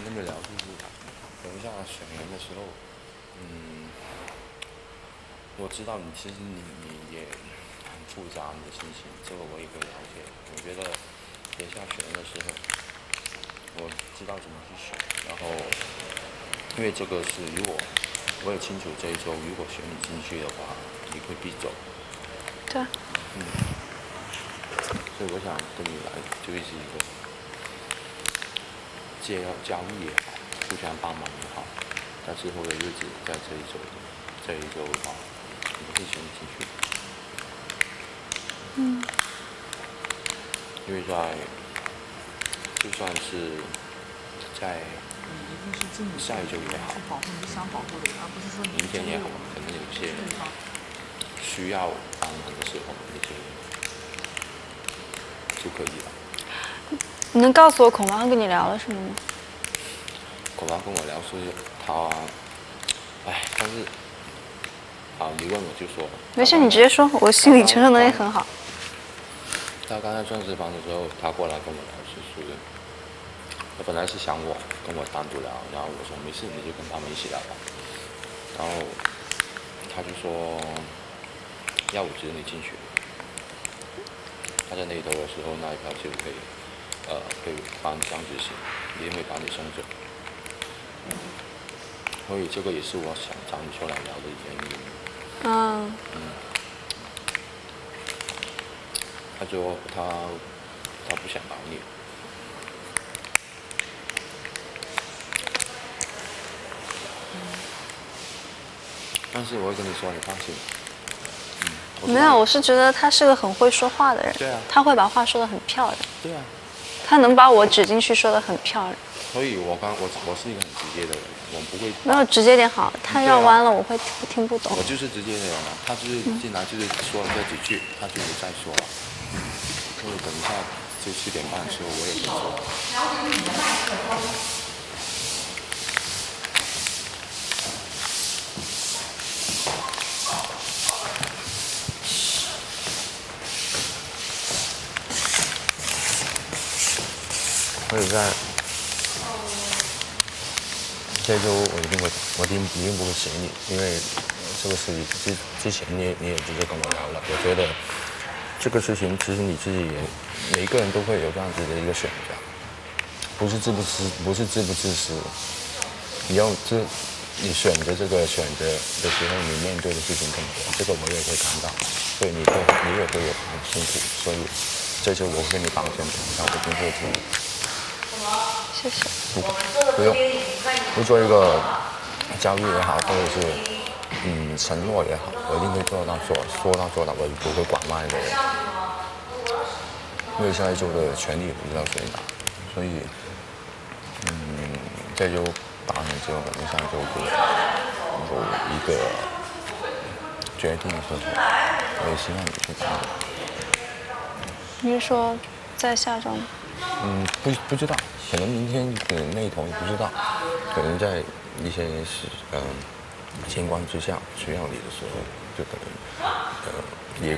你这么聊，就是等一下选人的时候，我知道你其实你也很复杂你的心情，这个我也可以了解。我觉得等一下选人的时候，我知道怎么去选，然后因为这个是如果我也清楚这一周如果选你进去的话，你会必走。对。所以我想跟你来就一起一个。 交易也好，互相帮忙也好，在之后的日子，在这一周的话，你们会选进去。因为就算是在下一周也好，明天也好，可能有些需要帮忙的时候，你就可以了。 你能告诉我孔王跟你聊了什么吗？孔王跟我聊说他，哎，但是，啊，你问我就说。没事，你直接说，我心理承受能力很好。他刚才转职房的时候，他过来跟我聊是说的，他本来是想我跟我单独聊，然后我说没事，你就跟他们一起聊吧。然后他就说要我指你进去。他在那一头的时候，那一票就可以。 被帮张执行，也会把你送走。所以这个也是我想找你出来聊的原因。他说他不想搞你。但是我会跟你说，你放心。没有，我是觉得他是个很会说话的人。对啊。他会把话说得很漂亮。对啊。 他能把我指进去说的很漂亮，所以我是一个很直接的人，我不会没有直接点好，他绕弯了我会听不懂。我就是直接的人啊，他就是进来就是说了这几句，他就不再说了。所以等一下就7点半的时候我也不说。所以在这周我一定不会写你，因为这个事情之前你也直接跟我聊了，我觉得这个事情其实你自己也每一个人都会有这样子的一个选择，不是自不自私，你选择这个选择的时候，你面对的事情更多，这个我也会看到，所以你也会很辛苦，所以这周我会跟你绑定，然后我会注意。 谢谢。不用，就做一个交易也好，或者是承诺也好，我一定会做到说到做到，我不会拐卖的人。因为下一周的权利不知道谁拿，所以这周打完之后，我们下一周会有一个决定是什么，我也希望你去参与。你是说在下周吗？ 不知道，可能明天那一头也不知道，可能在一些情况之下需要你的时候，就可能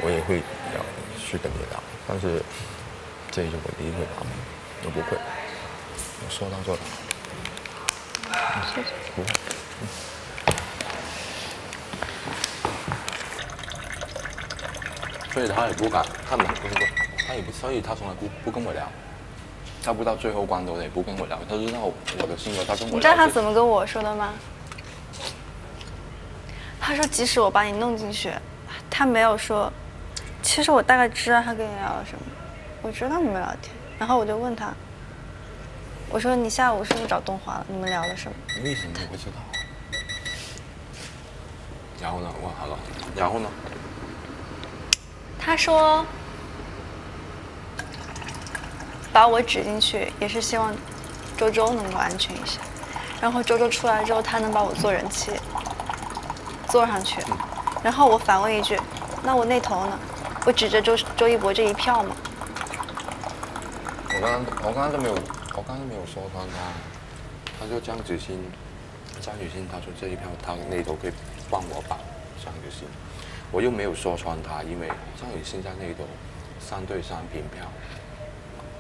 我也会要去跟你聊，但是这一周我一定会把握，我不会，我说到做到，不会。所以他也不敢，所以他从来不跟我聊。 他不到最后关头也不跟我聊，他知道我的性格，他跟我聊。你知道他怎么跟我说的吗？他说即使我把你弄进去，他没有说。其实我大概知道他跟你聊了什么，我知道你们聊天。然后我就问他，我说你下午是不是找东华了？你们聊了什么？为什么我不知道？然后呢？我好了。然后呢？他说。 把我指进去也是希望周周能够安全一些，然后周周出来之后，他能把我做人妻做上去。然后我反问一句：“那我那头呢？我指着周一博这一票吗？”我刚刚都没有说他就张雨欣，他说这一票他那头可以帮我绑张雨欣，我又没有说穿他，因为张雨欣在那头3对3平票。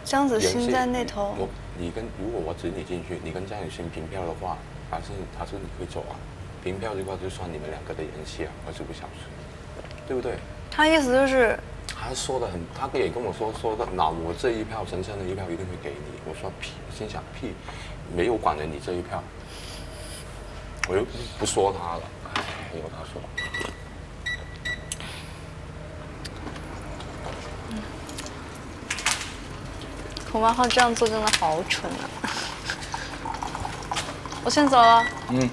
张子欣在那头。如果我指你进去，你跟张子欣平票的话，他是你会走啊？平票的话就算你们两个的人气啊，20个小时，对不对？他意思就是。 他说的很，他也跟我说的，那我这一票，陈胜的一票一定会给你。我说屁，心想屁，没有管了你这一票，我又不说他了，哎，由他说。孔万浩这样做真的好蠢啊！我先走了。嗯。